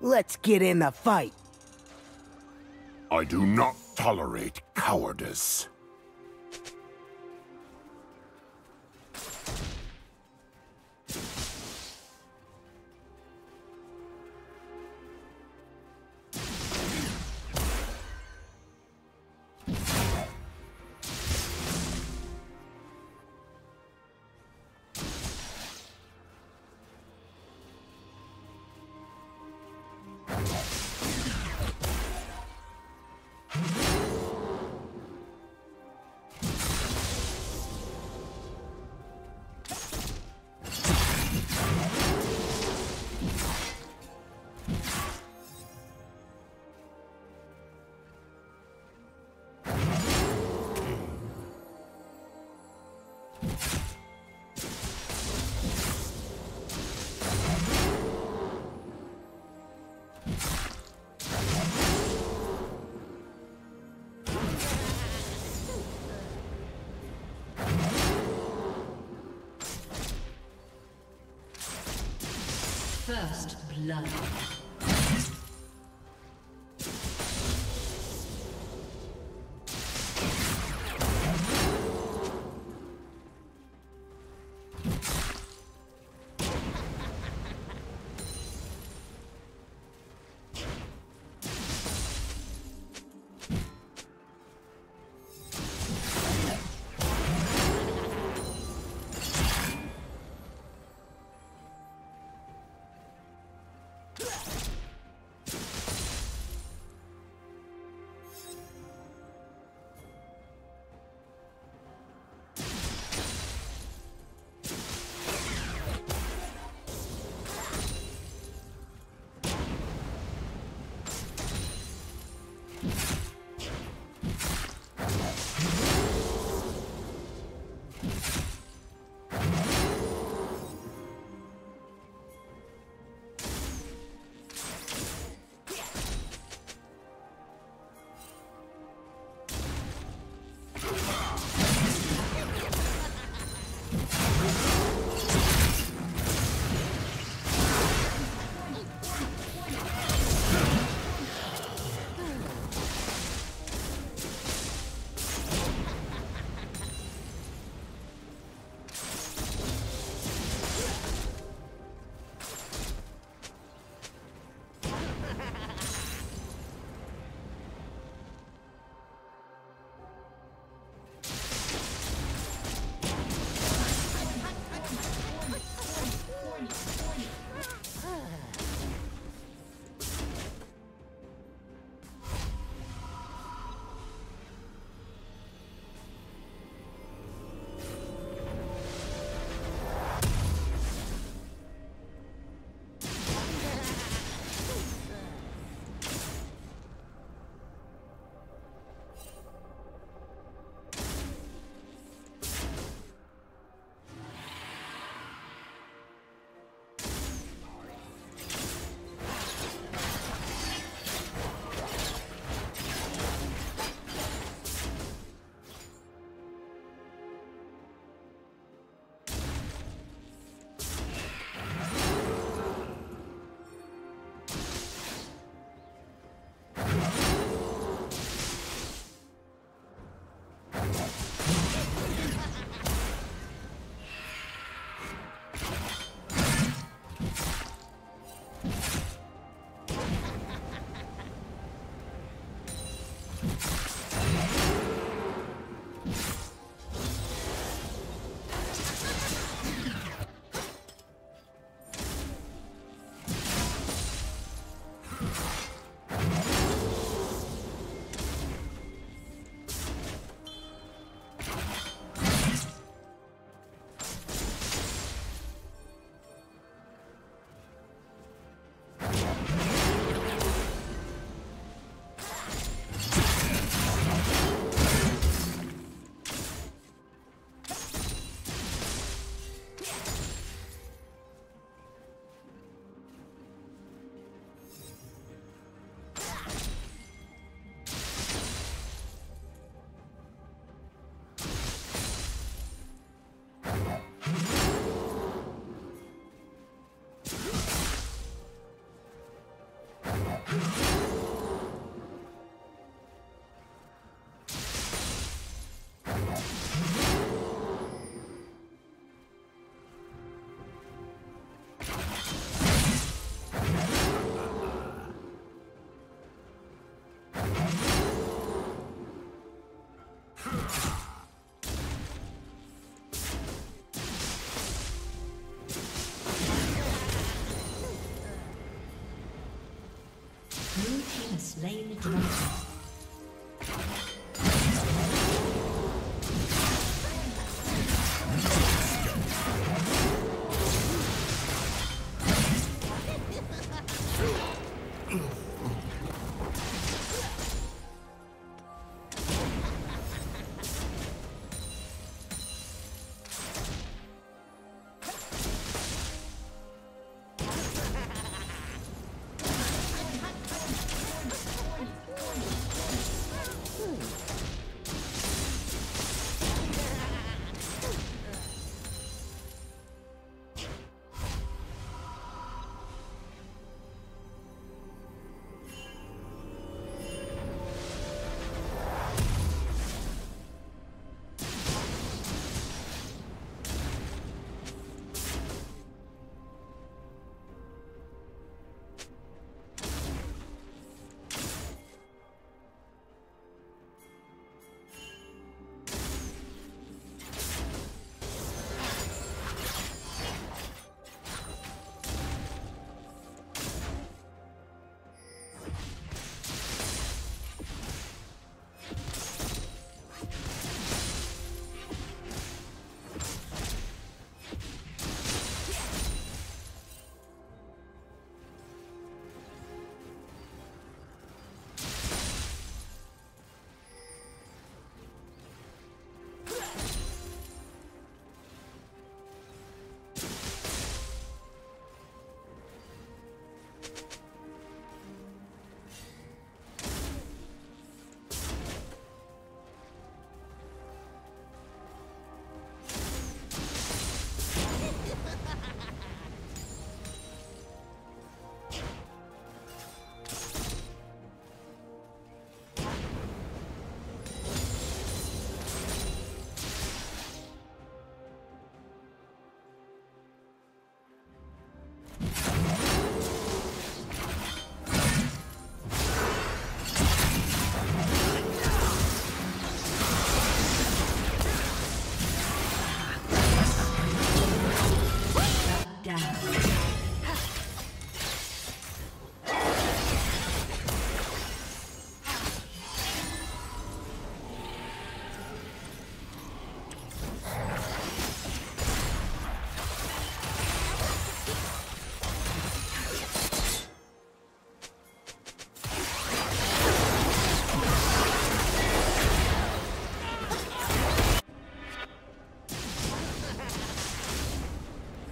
Let's get in the fight. I do not tolerate cowardice. First blood. Blue team has slain the dragon.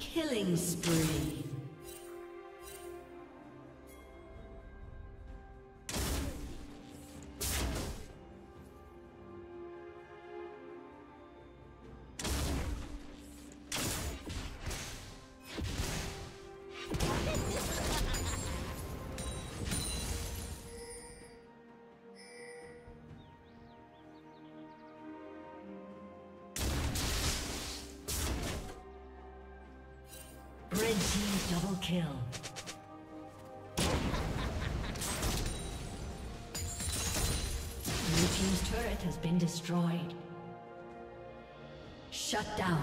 Killing spree. Red team double kill. Blue team's turret has been destroyed. Shut down.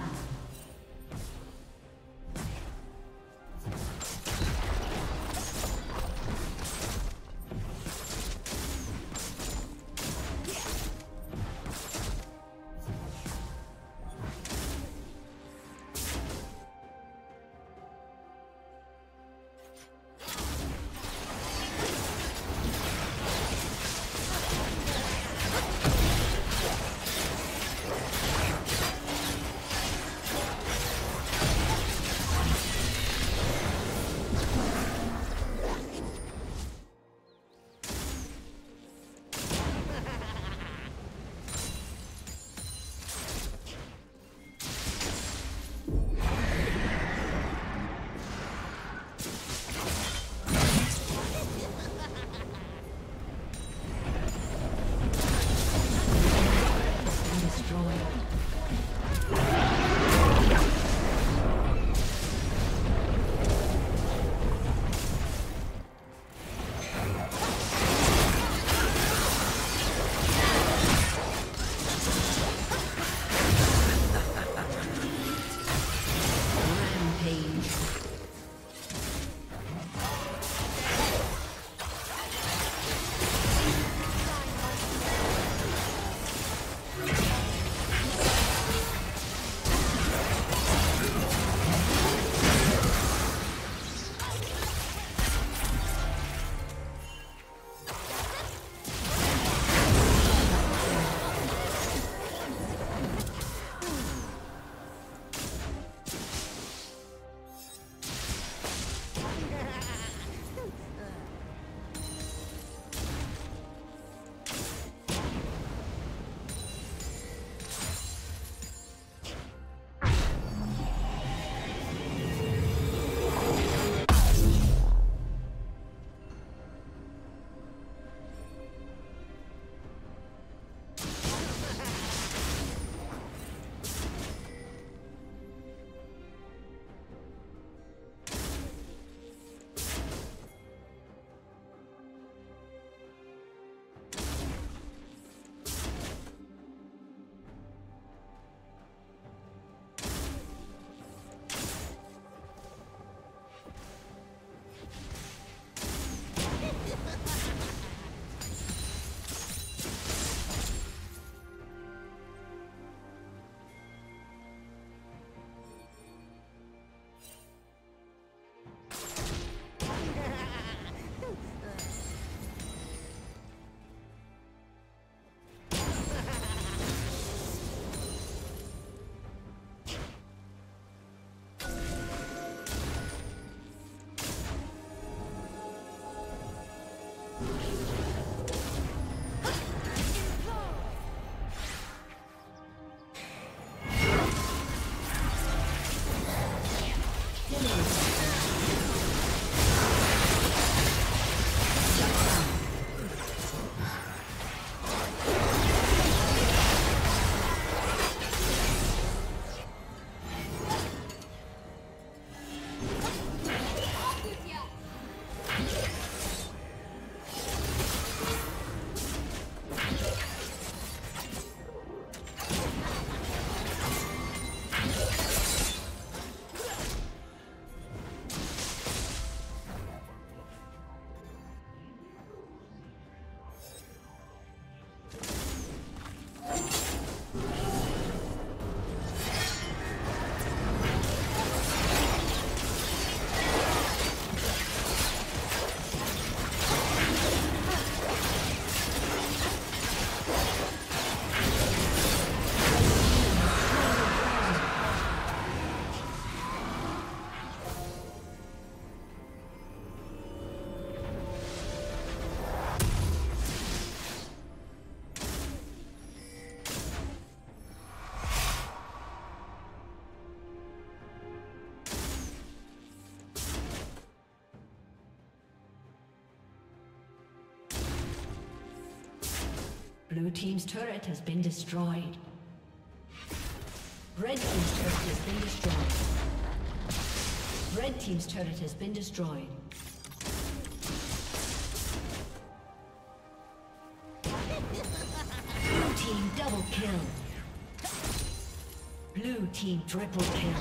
Blue team's turret has been destroyed. Red team's turret has been destroyed. Red team's turret has been destroyed. Blue team double kill. Blue team triple kill.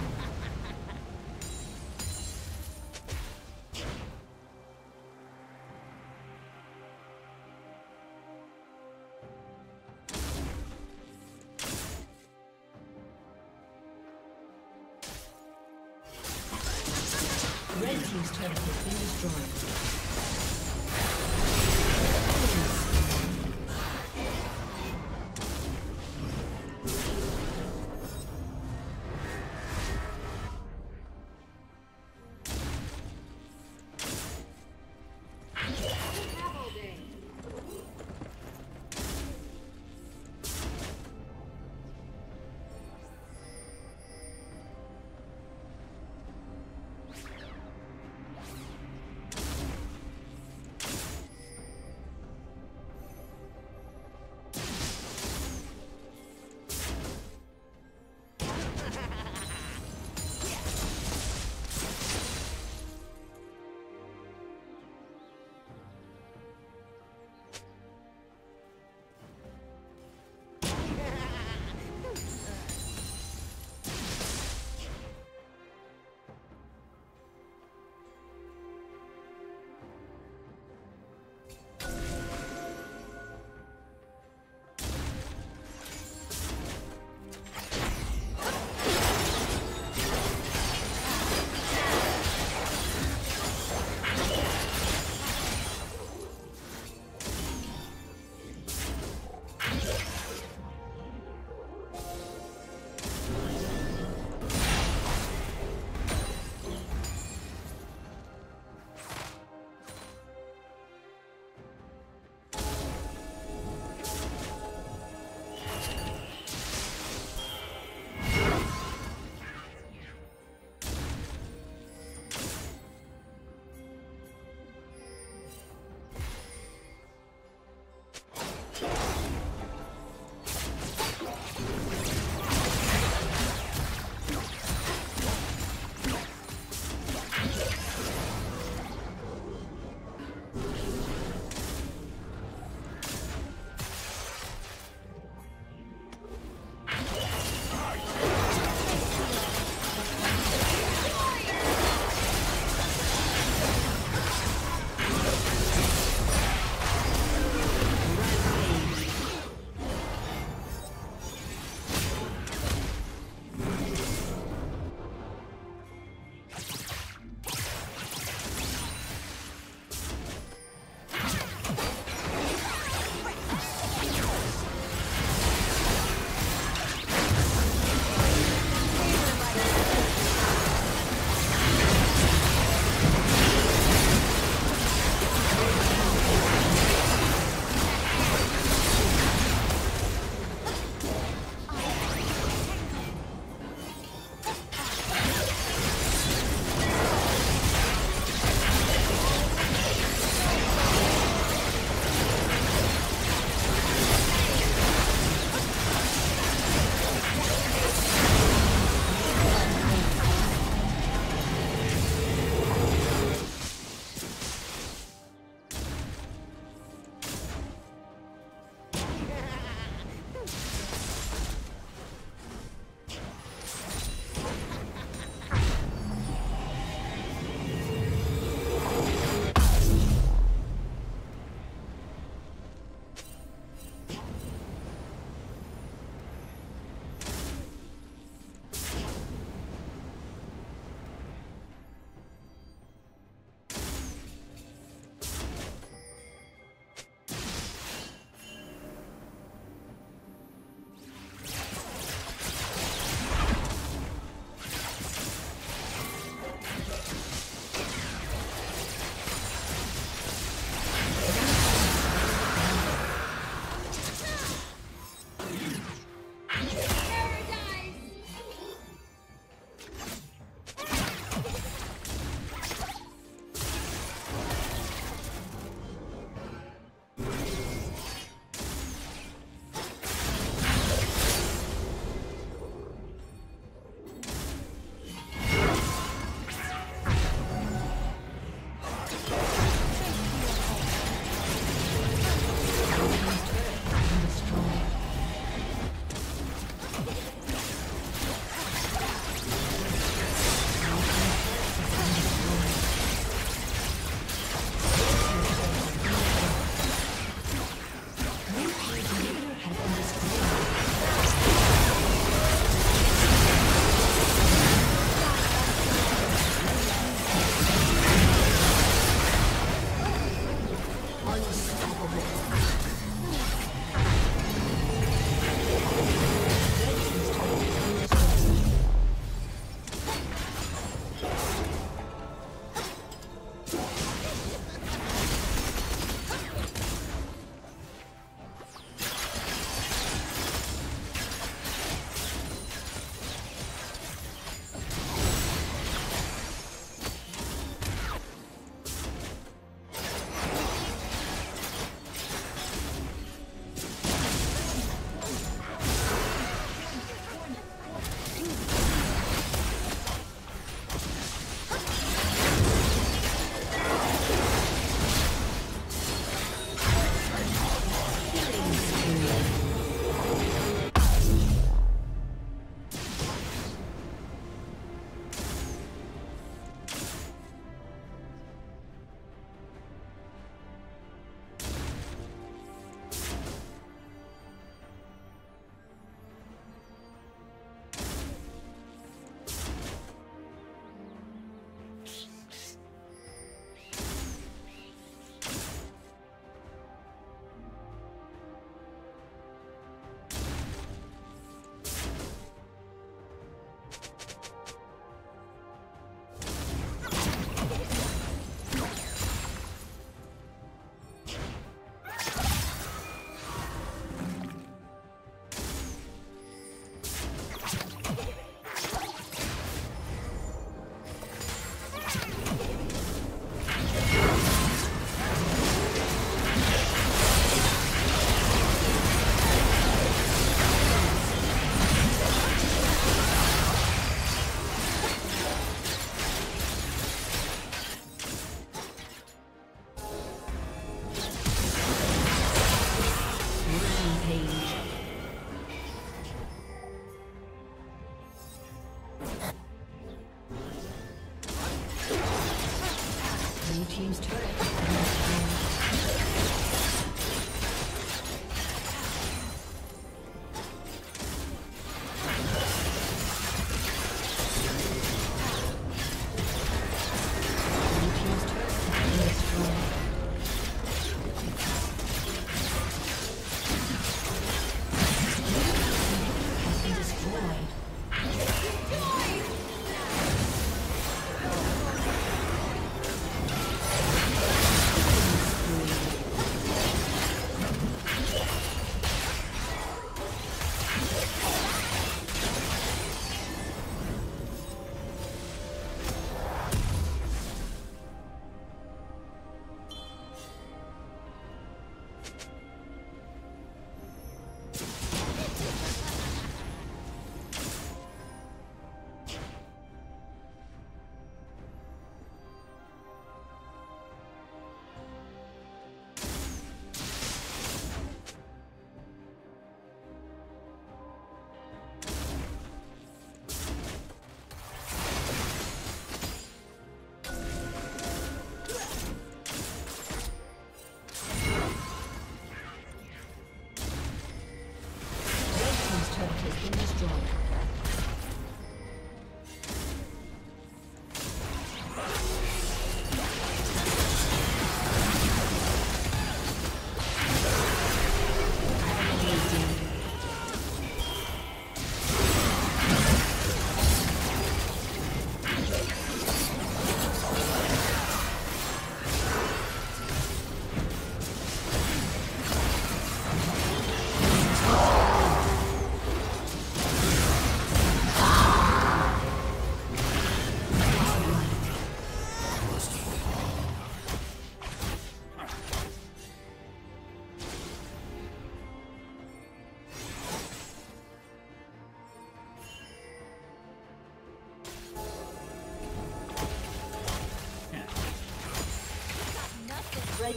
team's turret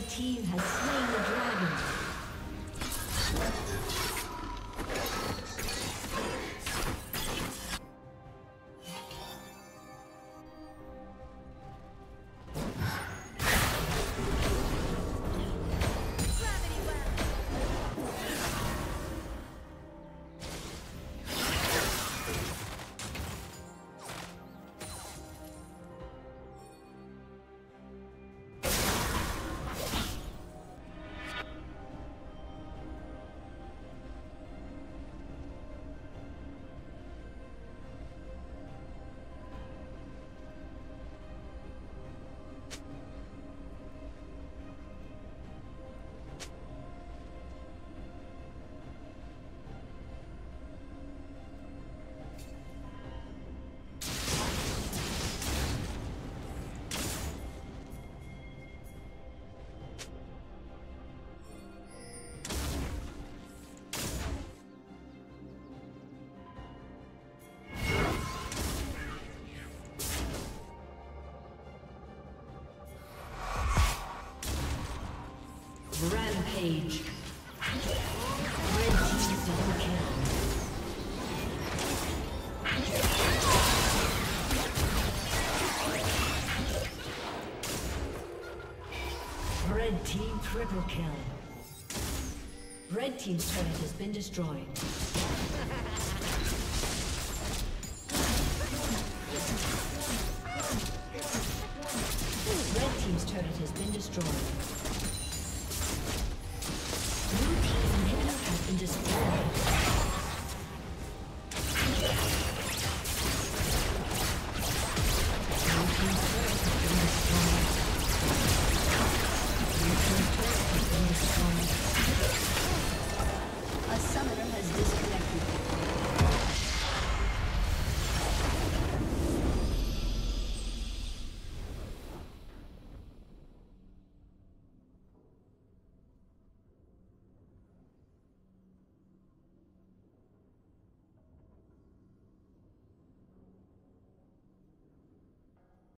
team has slain the dragon. Rampage. Red team triple kill. Red team's turret has been destroyed. Red team's turret has been destroyed.